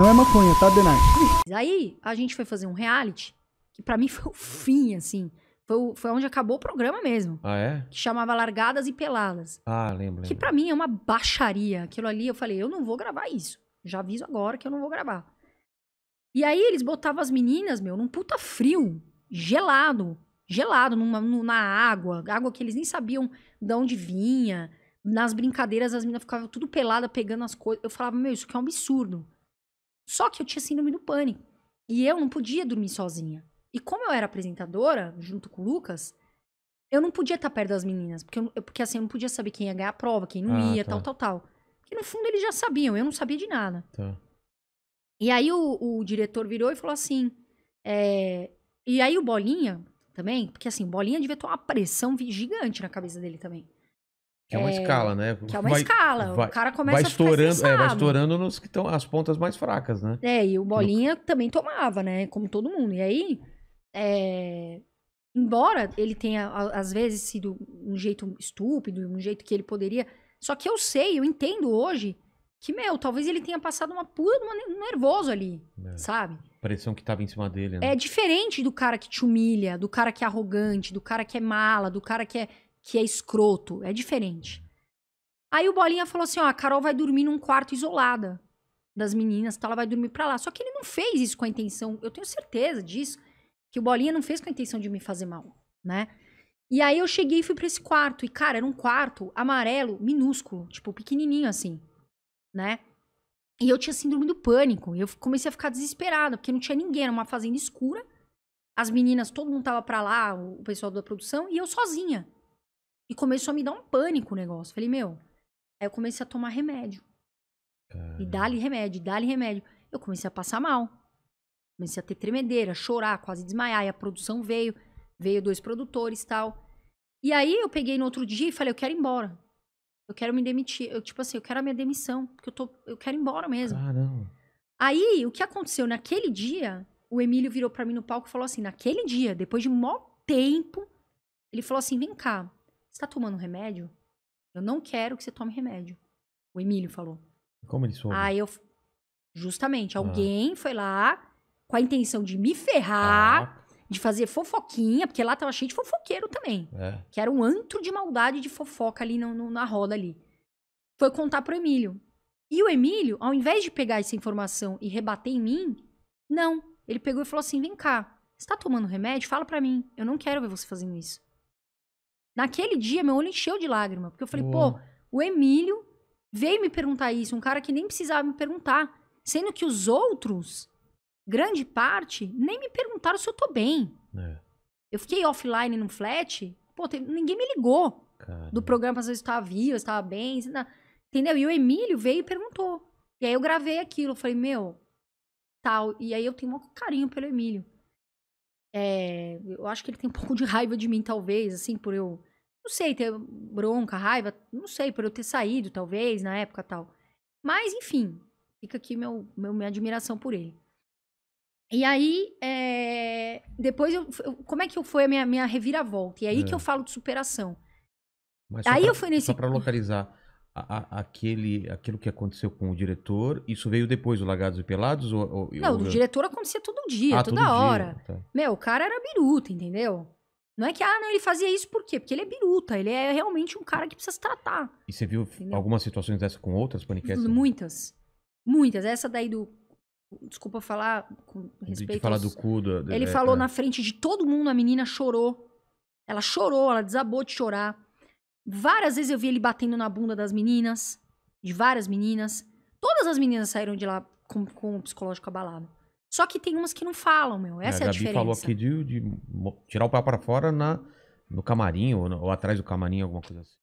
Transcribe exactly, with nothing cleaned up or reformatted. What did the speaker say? Não é maconha, tá, Denai? Aí a gente foi fazer um reality, que pra mim foi o fim, assim. Foi, o, foi onde acabou o programa mesmo. Ah, é? Que chamava Largadas e Peladas. Ah, lembro. Que lembro. Pra mim é uma baixaria. Aquilo ali, eu falei, eu não vou gravar isso. Já aviso agora que eu não vou gravar. E aí eles botavam as meninas, meu, num puta frio, gelado. Gelado, numa, na água. Água que eles nem sabiam de onde vinha. Nas brincadeiras, as meninas ficavam tudo pelada, pegando as coisas. Eu falava, meu, isso aqui é um absurdo. Só que eu tinha síndrome do pânico. E eu não podia dormir sozinha. E como eu era apresentadora, junto com o Lucas, eu não podia estar perto das meninas. Porque, eu, porque assim, eu não podia saber quem ia ganhar a prova, quem não ah, ia, tá. tal, tal, tal. Porque no fundo eles já sabiam, eu não sabia de nada. Tá. E aí o, o diretor virou e falou assim... É... E aí o Bolinha também... Porque assim, o Bolinha devia ter uma pressão gigante na cabeça dele também. Que é uma é, escala, né? Que é uma vai, escala. Vai, o cara começa vai a estourando, é, vai estourando nos que estão as pontas mais fracas, né? É, e o Bolinha no... também tomava, né? Como todo mundo. E aí, é... embora ele tenha, às vezes, sido um jeito estúpido, um jeito que ele poderia... Só que eu sei, eu entendo hoje que, meu, talvez ele tenha passado uma pura um nervoso ali, é. sabe? A pressão que tava em cima dele, né? É diferente do cara que te humilha, do cara que é arrogante, do cara que é mala, do cara que é... que é escroto, é diferente. Aí o Bolinha falou assim, ó, a Carol vai dormir num quarto isolada das meninas, tá? Ela vai dormir pra lá. Só que ele não fez isso com a intenção, eu tenho certeza disso, que o Bolinha não fez com a intenção de me fazer mal, né? E aí eu cheguei e fui pra esse quarto, e cara, era um quarto amarelo, minúsculo, tipo, pequenininho assim, né? E eu tinha síndrome do pânico, e eu comecei a ficar desesperada, porque não tinha ninguém, era uma fazenda escura, as meninas, todo mundo tava pra lá, o pessoal da produção, e eu sozinha. E começou a me dar um pânico o negócio. Falei, meu... Aí eu comecei a tomar remédio. Caramba. E dá-lhe remédio, dá-lhe remédio. Eu comecei a passar mal. Comecei a ter tremedeira, chorar, quase desmaiar. E a produção veio. Veio dois produtores e tal. E aí eu peguei no outro dia e falei, eu quero ir embora. Eu quero me demitir. Eu, tipo assim, eu quero a minha demissão. Porque eu, tô, eu quero ir embora mesmo. Caramba. Aí, o que aconteceu? Naquele dia, o Emílio virou pra mim no palco e falou assim, naquele dia, depois de um maior tempo, ele falou assim, vem cá. Você tá tomando remédio? Eu não quero que você tome remédio. O Emílio falou. Como ele soube? Aí eu... Justamente, ah. alguém foi lá com a intenção de me ferrar, ah. de fazer fofoquinha, porque lá tava cheio de fofoqueiro também. É. Que era um antro de maldade, de fofoca ali no, no, na roda ali. Foi contar pro Emílio. E o Emílio, ao invés de pegar essa informação e rebater em mim, não. Ele pegou e falou assim, vem cá, você tá tomando remédio? Fala pra mim. Eu não quero ver você fazendo isso. Naquele dia, meu olho encheu de lágrima. Porque eu falei, Boa. pô, o Emílio veio me perguntar isso. Um cara que nem precisava me perguntar. Sendo que os outros, grande parte, nem me perguntaram se eu tô bem. É. Eu fiquei offline no flat. Pô, teve, ninguém me ligou. Caramba. Do programa pra saber se eu tava viva, se eu tava bem. Se não, entendeu? E o Emílio veio e perguntou. E aí eu gravei aquilo. Eu falei, meu, tal. E aí eu tenho um carinho pelo Emílio. É, eu acho que ele tem um pouco de raiva de mim, talvez, assim, por eu... Não sei, ter bronca, raiva, não sei, por eu ter saído, talvez, na época tal. Mas, enfim, fica aqui meu, meu, minha admiração por ele. E aí, é, depois, eu, eu, como é que foi a minha, minha reviravolta? E aí é. que eu falo de superação. Mas aí pra, eu fui nesse... Só pra localizar, a, a, aquele, aquilo que aconteceu com o diretor, isso veio depois do Largados e Pelados? Ou, ou, não, ou... do diretor acontecia todo dia, ah, toda todo hora. Dia, tá. Meu, o cara era biruta, entendeu? Não é que, ah, não, ele fazia isso por quê? Porque ele é biruta, ele é realmente um cara que precisa se tratar. E você viu entendeu? algumas situações dessas com outras paniquetes? Muitas. Muitas. Essa daí do... Desculpa falar com respeito... De falar aos... do cu... Do, do, ele é, falou é. na frente de todo mundo, a menina chorou. Ela chorou, ela desabou de chorar. Várias vezes eu vi ele batendo na bunda das meninas, de várias meninas. Todas as meninas saíram de lá com, com o psicológico abalado. Só que tem umas que não falam, meu. Essa é, é a diferença. A Gabi falou aqui de, de tirar o pau para fora na, no camarim, ou, ou atrás do camarim, alguma coisa assim.